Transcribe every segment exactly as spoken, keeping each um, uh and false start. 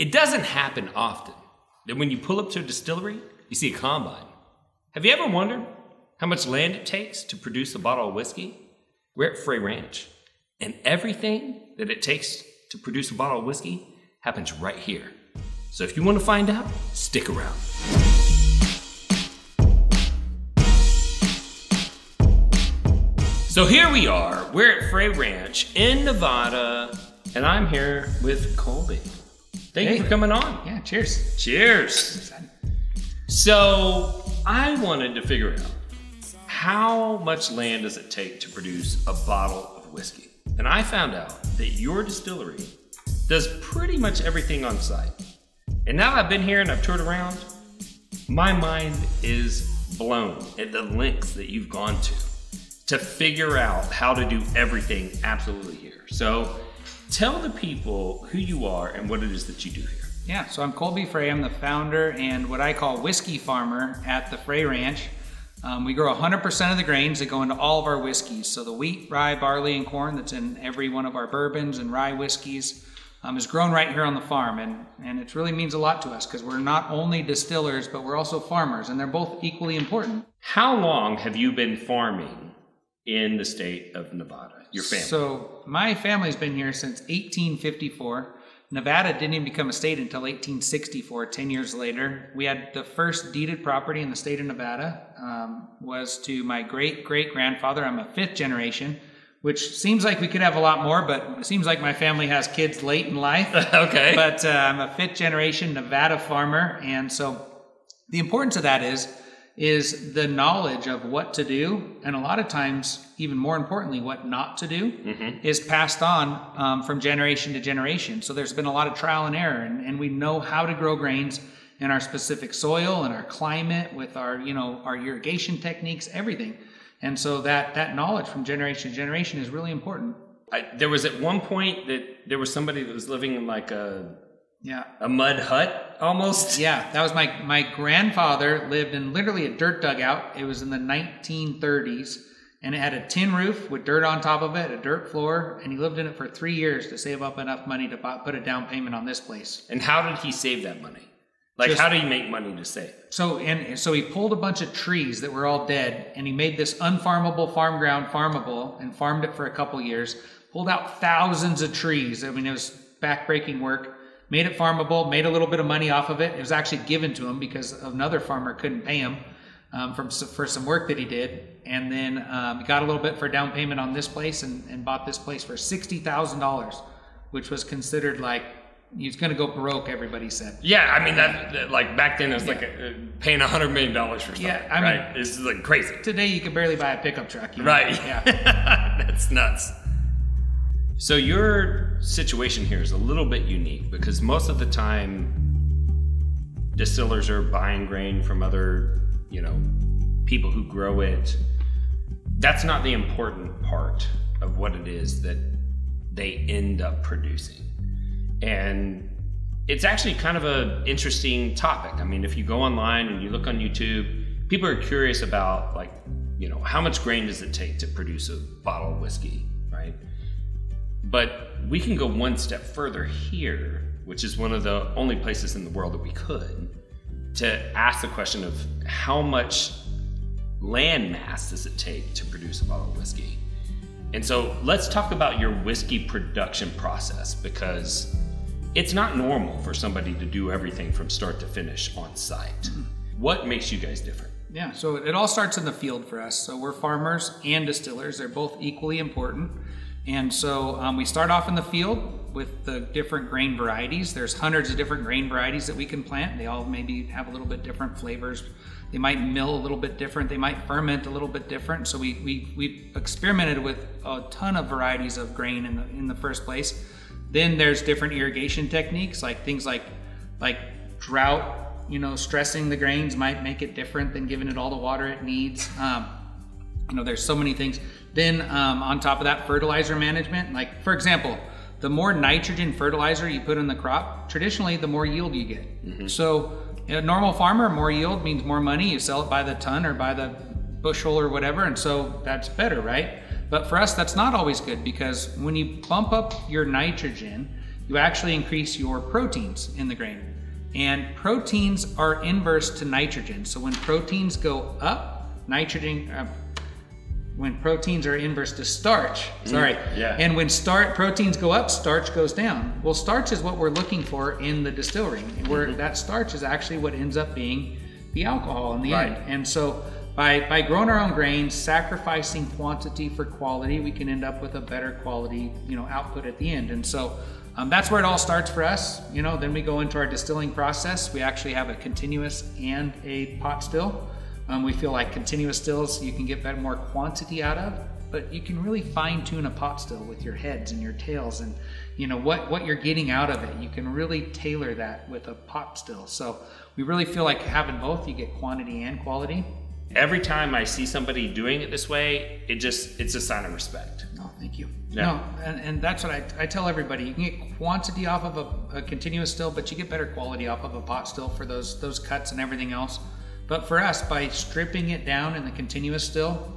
It doesn't happen often that when you pull up to a distillery, you see a combine. Have you ever wondered how much land it takes to produce a bottle of whiskey? We're at Frey Ranch, and everything that it takes to produce a bottle of whiskey happens right here. So if you want to find out, stick around. So here we are, we're at Frey Ranch in Nevada, and I'm here with Colby. Thank hey. you for coming on. Yeah, cheers. Cheers. So I wanted to figure out, how much land does it take to produce a bottle of whiskey? And I found out that your distillery does pretty much everything on site. And now I've been here and I've toured around, my mind is blown at the lengths that you've gone to to figure out how to do everything absolutely here. So tell the people who you are and what it is that you do here. Yeah, so I'm Colby Frey. I'm the founder and what I call whiskey farmer at the Frey Ranch. Um, we grow one hundred percent of the grains that go into all of our whiskeys. So the wheat, rye, barley, and corn that's in every one of our bourbons and rye whiskeys um, is grown right here on the farm. And, and it really means a lot to us because we're not only distillers, but we're also farmers, and they're both equally important. How long have you been farming in the state of Nevada, your family? So my family's been here since eighteen fifty-four. Nevada didn't even become a state until eighteen sixty-four, ten years later. We had the first deeded property in the state of Nevada um, was to my great-great-grandfather. I'm a fifth generation, which seems like we could have a lot more, but it seems like my family has kids late in life. Okay. But uh, I'm a fifth generation Nevada farmer. And so the importance of that is, is the knowledge of what to do, and a lot of times, even more importantly, what not to do, mm-hmm. is passed on um, from generation to generation. So there's been a lot of trial and error, and, and we know how to grow grains in our specific soil and our climate with our, you know, our irrigation techniques, everything. And so that, that knowledge from generation to generation is really important. I, there was at one point that there was somebody that was living in like a... Yeah. A mud hut almost? Yeah. That was my, my grandfather lived in literally a dirt dugout. It was in the nineteen thirties and it had a tin roof with dirt on top of it, a dirt floor. And he lived in it for three years to save up enough money to put a down payment on this place. And how did he save that money? Like Just, how do you make money to save? So, and so he pulled a bunch of trees that were all dead and he made this unfarmable farm ground farmable and farmed it for a couple years, pulled out thousands of trees. I mean, it was backbreaking work. Made it farmable, made a little bit of money off of it. It was actually given to him because another farmer couldn't pay him um, from, for some work that he did. And then um, got a little bit for down payment on this place and, and bought this place for sixty thousand dollars, which was considered like, he's gonna go broke, everybody said. Yeah, I mean, that, that like back then it was yeah. like a, uh, paying one hundred million dollars for something, yeah, I right? mean, it's like crazy. Today you could barely buy a pickup truck. You know? Right, yeah. That's nuts. So your situation here is a little bit unique because most of the time distillers are buying grain from other, you know, people who grow it. That's not the important part of what it is that they end up producing. And it's actually kind of an interesting topic. I mean, if you go online and you look on YouTube, people are curious about like, you know, how much grain does it take to produce a bottle of whiskey, right? But we can go one step further here, which is one of the only places in the world that we could, to ask the question of how much land mass does it take to produce a bottle of whiskey? And so let's talk about your whiskey production process, because it's not normal for somebody to do everything from start to finish on site. Mm-hmm. What makes you guys different? Yeah, so it all starts in the field for us. So we're farmers and distillers. They're both equally important. And so um, we start off in the field with the different grain varieties. There's hundreds of different grain varieties that we can plant. They all maybe have a little bit different flavors. They might mill a little bit different. They might ferment a little bit different. So we, we, we experimented with a ton of varieties of grain in the, in the first place. Then there's different irrigation techniques, like things like, like drought, you know, stressing the grains might make it different than giving it all the water it needs. Um, you know, there's so many things. Then um, on top of that, fertilizer management. Like for example, the more nitrogen fertilizer you put in the crop, traditionally the more yield you get. Mm-hmm. So a normal farmer, more yield means more money. You sell it by the ton or by the bushel or whatever, and so that's better, right? But for us, that's not always good because when you bump up your nitrogen, you actually increase your proteins in the grain. And proteins are inverse to nitrogen. So when proteins go up, nitrogen, uh, when proteins are inverse to starch, sorry. Mm, yeah. And when starch proteins go up, starch goes down. Well, starch is what we're looking for in the distillery. Where mm-hmm. that starch is actually what ends up being the alcohol in the right. end. And so by, by growing our own grains, sacrificing quantity for quality, we can end up with a better quality, you know, output at the end. And so Um, that's where it all starts for us. You know, then we go into our distilling process. We actually have a continuous and a pot still. Um, we feel like continuous stills you can get better, more quantity out of, but you can really fine tune a pot still with your heads and your tails and, you know, what, what you're getting out of it. You can really tailor that with a pot still. So we really feel like having both, you get quantity and quality. Every time I see somebody doing it this way, it just, it's a sign of respect. Oh, thank you. Yeah. No, and, and that's what I, I tell everybody. You can get quantity off of a, a continuous still, but you get better quality off of a pot still for those, those cuts and everything else. But for us, by stripping it down in the continuous still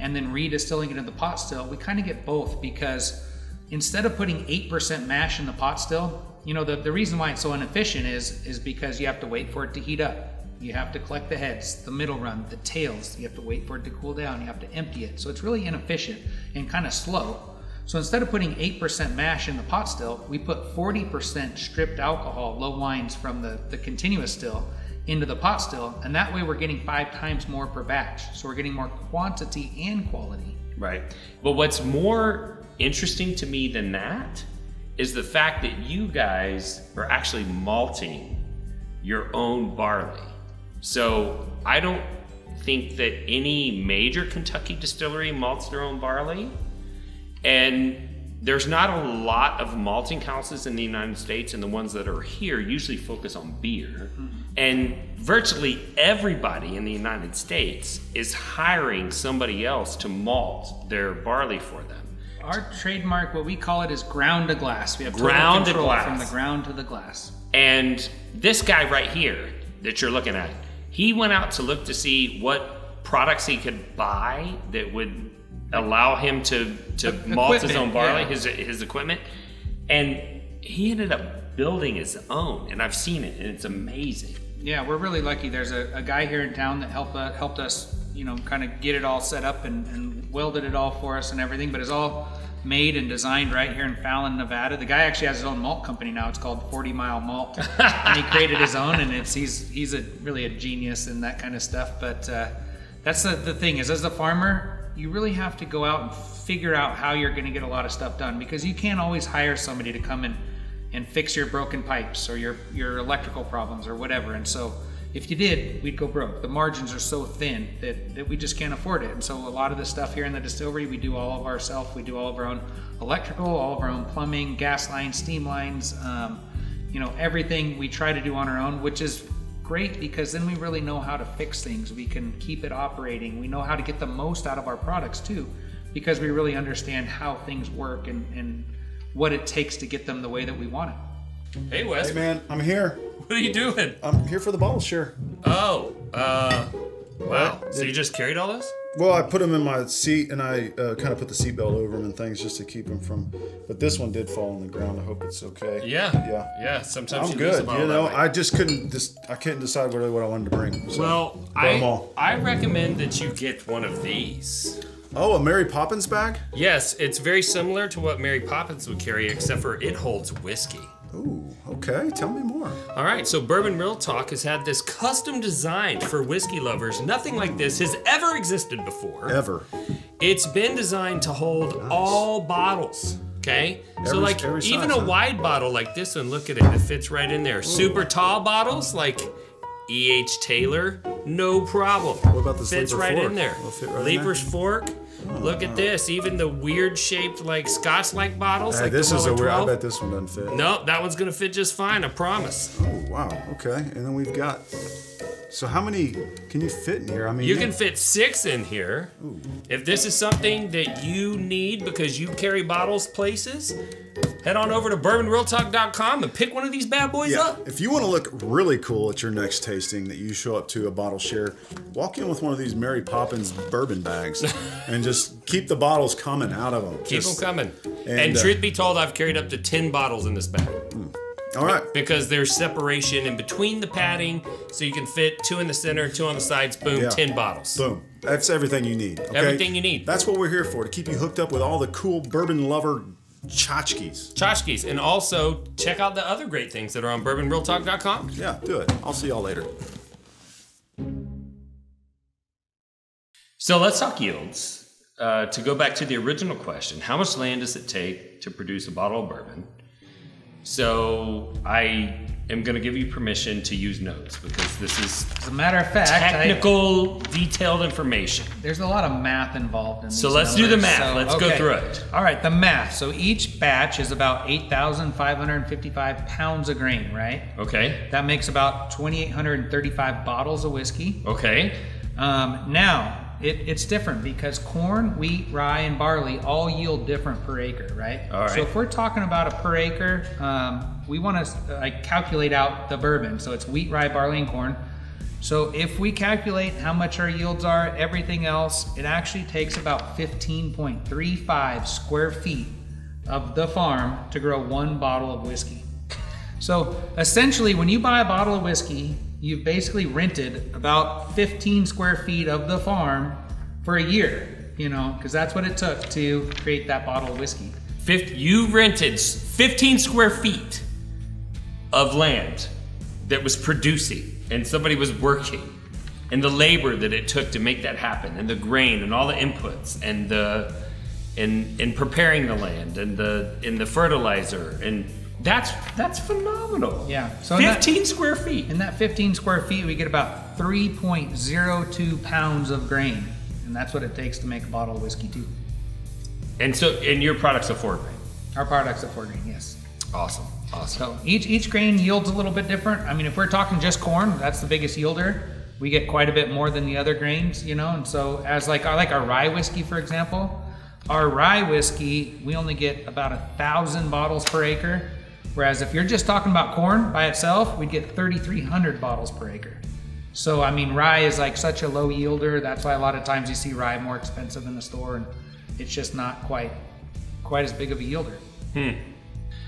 and then redistilling it in the pot still, we kind of get both, because instead of putting eight percent mash in the pot still, you know, the, the reason why it's so inefficient is, is because you have to wait for it to heat up. You have to collect the heads, the middle run, the tails. You have to wait for it to cool down. You have to empty it. So it's really inefficient and kind of slow. So instead of putting eight percent mash in the pot still, we put forty percent stripped alcohol, low wines from the, the continuous still into the pot still. And that way we're getting five times more per batch. So we're getting more quantity and quality. Right. But what's more interesting to me than that is the fact that you guys are actually malting your own barley. So I don't think that any major Kentucky distillery malts their own barley. And there's not a lot of malting houses in the United States, and the ones that are here usually focus on beer. Mm-hmm. And virtually everybody in the United States is hiring somebody else to malt their barley for them. Our trademark, what we call it, is ground to glass. We have ground to glass. From the ground to the glass. And this guy right here that you're looking at, he went out to look to see what products he could buy that would allow him to, to malt his own barley, yeah. his, his equipment. And he ended up building his own, and I've seen it, and it's amazing. Yeah, we're really lucky. There's a, a guy here in town that helped, uh, helped us, you know, kind of get it all set up and, and welded it all for us and everything, but it's all made and designed right here in Fallon, Nevada. The guy actually has his own malt company now. It's called forty mile malt, and he created his own, and it's, he's, he's a, really a genius in that kind of stuff. But uh, that's the, the thing is, as a farmer, you really have to go out and figure out how you're going to get a lot of stuff done, because you can't always hire somebody to come in and fix your broken pipes or your, your electrical problems or whatever. And so if you did, we'd go broke. The margins are so thin that, that we just can't afford it. And so a lot of the stuff here in the distillery, we do all of ourselves. We do all of our own electrical, all of our own plumbing, gas lines, steam lines, um, you know, everything we try to do on our own, which is great, because then we really know how to fix things. We can keep it operating. We know how to get the most out of our products too, because we really understand how things work and, and what it takes to get them the way that we want it. Hey Wes. Hey man, I'm here. What are you doing? I'm here for the bottle share. Oh, uh, wow. Right. So you just carried all this? Well, I put them in my seat, and I uh, kind of put the seatbelt over them and things just to keep them from. But this one did fall on the ground. I hope it's okay. Yeah. Yeah. Yeah. Sometimes I'm you good. You know, I just couldn't. Just I couldn't decide really what I wanted to bring. So well, I all. I recommend that you get one of these. Oh, a Mary Poppins bag? Yes, it's very similar to what Mary Poppins would carry, except for it holds whiskey. Ooh. Okay. Tell me more. All right. So Bourbon Real Talk has had this custom designed for whiskey lovers. Nothing like this has ever existed before. Ever. It's been designed to hold nice. all bottles. Okay. Every, so like size, even huh? a wide bottle like this one, look at it. It fits right in there. Ooh. Super tall bottles like E H. Taylor, no problem. What about this? Fits right fork? in there. Fit right Leaper's in there. fork. Oh, Look at right. this, even the weird shaped like Scotch-like bottles. Hey, like this is a weird, I bet this one doesn't fit. No, that one's gonna fit just fine, I promise. Oh, wow, okay, and then we've got, so how many can you fit in here? I mean, You yeah. can fit six in here. Ooh. If this is something that you need because you carry bottles places, head on over to bourbon real talk dot com and pick one of these bad boys yeah. up. If you want to look really cool at your next tasting that you show up to a bottle share, walk in with one of these Mary Poppins bourbon bags and just keep the bottles coming out of them. Keep just, them coming. And, and truth uh, be told, I've carried up to ten bottles in this bag. All right. Because there's separation in between the padding, so you can fit two in the center, two on the sides, boom, yeah. ten bottles. Boom. That's everything you need. Okay? Everything you need. That's what we're here for, to keep you hooked up with all the cool bourbon lover tchotchkes. Tchotchkes. And also, check out the other great things that are on bourbon real talk dot com. Yeah, do it. I'll see y'all later. So let's talk yields. Uh, to go back to the original question, how much land does it take to produce a bottle of bourbon? So I am going to give you permission to use notes because this is, as a matter of fact, technical, I, detailed information. There's a lot of math involved in this. So let's numbers. do the math. So, let's okay. go through it. All right, the math. So each batch is about eight thousand five hundred fifty-five pounds of grain, right? Okay. That makes about two thousand eight hundred thirty-five bottles of whiskey. Okay. Um, now. It, it's different because corn, wheat, rye, and barley all yield different per acre, right? All right. So if we're talking about a per acre, um, we want to uh, calculate out the bourbon. So it's wheat, rye, barley, and corn. So if we calculate how much our yields are, everything else, it actually takes about fifteen point three five square feet of the farm to grow one bottle of whiskey. So essentially, when you buy a bottle of whiskey, you've basically rented about fifteen square feet of the farm for a year, you know, because that's what it took to create that bottle of whiskey. Fifth, you rented fifteen square feet of land that was producing, and somebody was working, and the labor that it took to make that happen, and the grain, and all the inputs, and the, and in preparing the land, and the, in the fertilizer, and. That's that's phenomenal. Yeah. So fifteen that, square feet. In that fifteen square feet, we get about three point zero two pounds of grain, and that's what it takes to make a bottle of whiskey too. And so, and your product's a four grain. Our product's a four grain. Yes. Awesome. Awesome. So each each grain yields a little bit different. I mean, if we're talking just corn, that's the biggest yielder. We get quite a bit more than the other grains, you know. And so, as like our like our rye whiskey, for example, our rye whiskey, we only get about a thousand bottles per acre. Whereas if you're just talking about corn by itself, we'd get thirty-three hundred bottles per acre. So, I mean, rye is like such a low yielder. That's why a lot of times you see rye more expensive in the store, and it's just not quite, quite as big of a yielder. Hmm.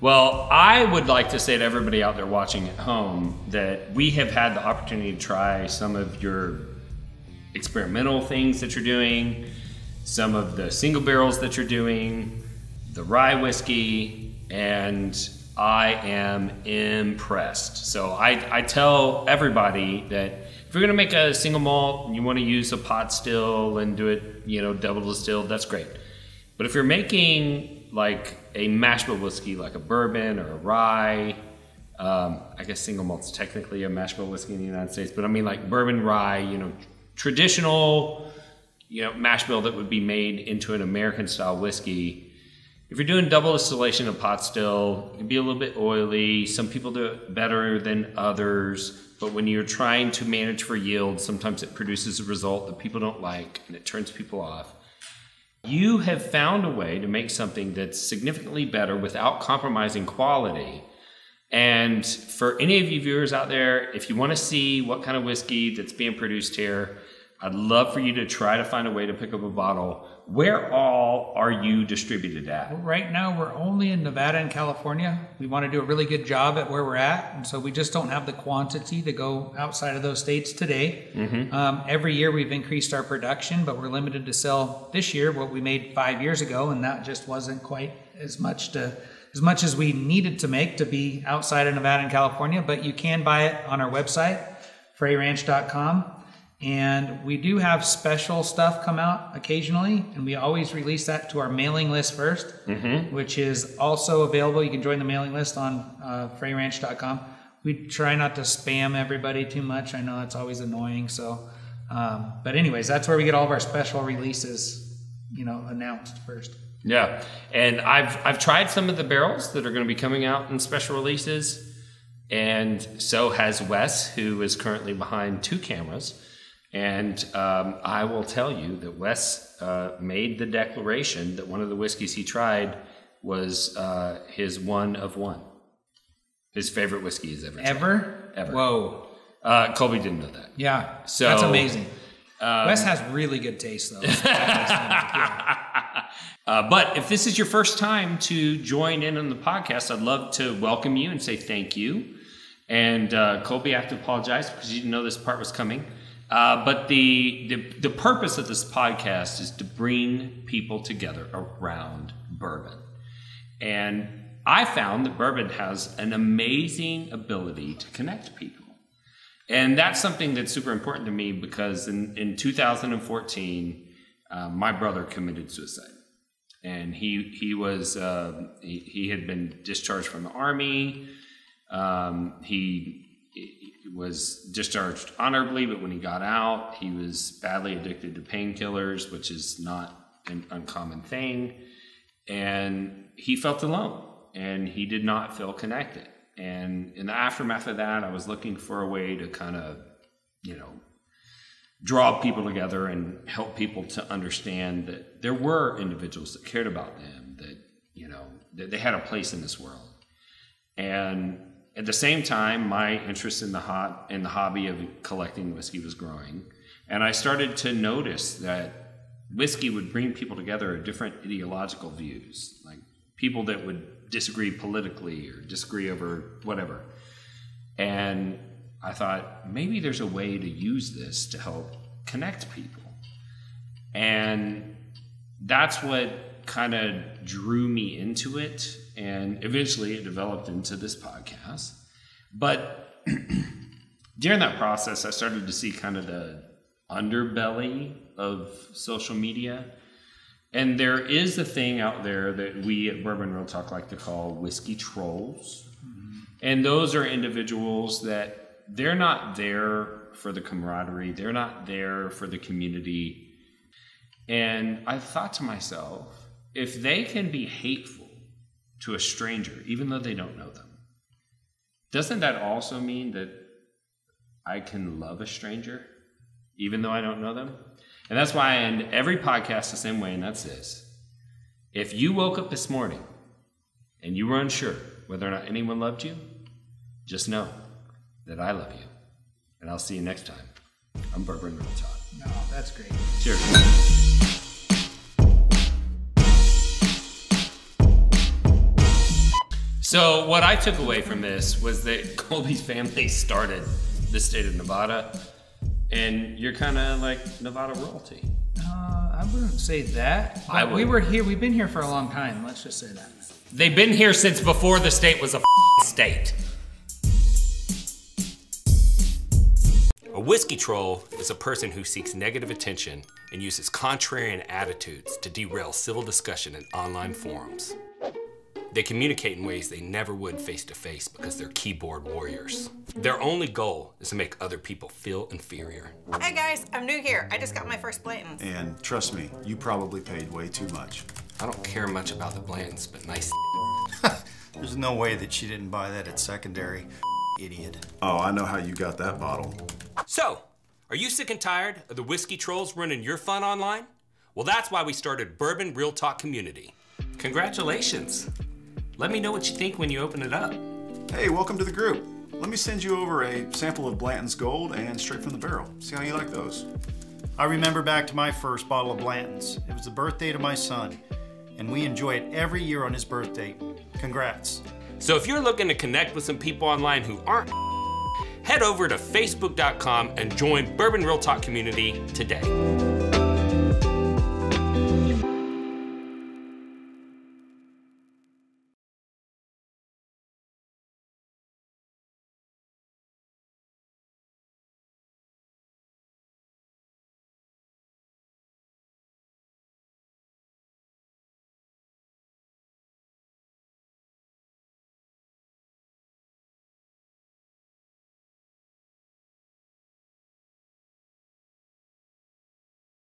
Well, I would like to say to everybody out there watching at home that we have had the opportunity to try some of your experimental things that you're doing, some of the single barrels that you're doing, the rye whiskey, and I am impressed. So I, I tell everybody that if you're gonna make a single malt and you wanna use a pot still and do it, you know, double distilled, that's great. But if you're making like a mash bill whiskey, like a bourbon or a rye, um, I guess single malt's technically a mash bill whiskey in the United States, but I mean like bourbon, rye, you know, traditional, you know, mash bill that would be made into an American style whiskey. If you're doing double distillation of pot still, it can be a little bit oily. Some people do it better than others, but when you're trying to manage for yield, sometimes it produces a result that people don't like and it turns people off. You have found a way to make something that's significantly better without compromising quality. And for any of you viewers out there, if you want to see what kind of whiskey that's being produced here, I'd love for you to try to find a way to pick up a bottle. Where all are you distributed at? Well, right now we're only in Nevada and California. We want to do a really good job at where we're at, and so we just don't have the quantity to go outside of those states today. Mm-hmm. Um, every year we've increased our production, but we're limited to sell this year what we made five years ago, and that just wasn't quite as much to as much as we needed to make to be outside of Nevada and California. But you can buy it on our website, frey ranch dot com. And we do have special stuff come out occasionally, and we always release that to our mailing list first, mm-hmm. which is also available. You can join the mailing list on uh, frey ranch dot com. We try not to spam everybody too much. I know it's always annoying. So, um, but anyways, that's where we get all of our special releases, you know, announced first. Yeah, and I've I've tried some of the barrels that are going to be coming out in special releases, and so has Wes, who is currently behind two cameras. And um, I will tell you that Wes uh, made the declaration that one of the whiskeys he tried was uh, his one of one. His favorite whiskey he's ever tried. Ever? Ever. Whoa. Uh, Colby didn't know that. Yeah. So that's amazing. Um, Wes has really good taste, though. Uh, but if this is your first time to join in on the podcast, I'd love to welcome you and say thank you. And uh, Colby, I have to apologize because you didn't know this part was coming. Uh, but the, the the purpose of this podcast is to bring people together around bourbon. And I found that bourbon has an amazing ability to connect people. And that's something that's super important to me because in, in two thousand fourteen, uh, my brother committed suicide. And he he was uh, he, he had been discharged from the Army. Um, he, he was discharged honorably, but when he got out, he was badly addicted to painkillers, which is not an uncommon thing. And he felt alone, and he did not feel connected. And in the aftermath of that, I was looking for a way to kind of, you know, draw people together and help people to understand that there were individuals that cared about them, that, you know, that they had a place in this world. And at the same time, my interest in the hot in the hobby of collecting whiskey was growing. And I started to notice that whiskey would bring people together of different ideological views, like people that would disagree politically or disagree over whatever. And I thought, maybe there's a way to use this to help connect people. And that's what kind of drew me into it. And eventually it developed into this podcast. But during that process, I started to see kind of the underbelly of social media. And there is a thing out there that we at Bourbon Real Talk like to call whiskey trolls. Mm-hmm. And those are individuals that they're not there for the camaraderie. They're not there for the community. And I thought to myself, if they can be hateful to a stranger, even though they don't know them, doesn't that also mean that I can love a stranger, even though I don't know them? And that's why I end every podcast the same way, and that's this. If you woke up this morning and you were unsure whether or not anyone loved you, just know that I love you, and I'll see you next time. I'm Bourbon Real Talk. No, that's great. Cheers. So what I took away from this was that Colby's family started the state of Nevada, and you're kind of like Nevada royalty. Uh, I wouldn't say that. I we were here. We've been here for a long time. Let's just say that. They've been here since before the state was a state. A whiskey troll is a person who seeks negative attention and uses contrarian attitudes to derail civil discussion in online forums. They communicate in ways they never would face-to-face because they're keyboard warriors. Their only goal is to make other people feel inferior. Hey guys, I'm new here. I just got my first Blanton's. And trust me, you probably paid way too much. I don't care much about the Blanton's, but nice. There's no way that she didn't buy that at secondary. Idiot. Oh, I know how you got that bottle. So, are you sick and tired of the whiskey trolls running your fun online? Well, that's why we started Bourbon Real Talk Community. Congratulations. Let me know what you think when you open it up. Hey, welcome to the group. Let me send you over a sample of Blanton's Gold and straight from the barrel. See how you like those. I remember back to my first bottle of Blanton's. It was the birthday to my son, and we enjoy it every year on his birthday. Congrats. So if you're looking to connect with some people online who aren't, head over to facebook dot com and join Bourbon Real Talk Community today.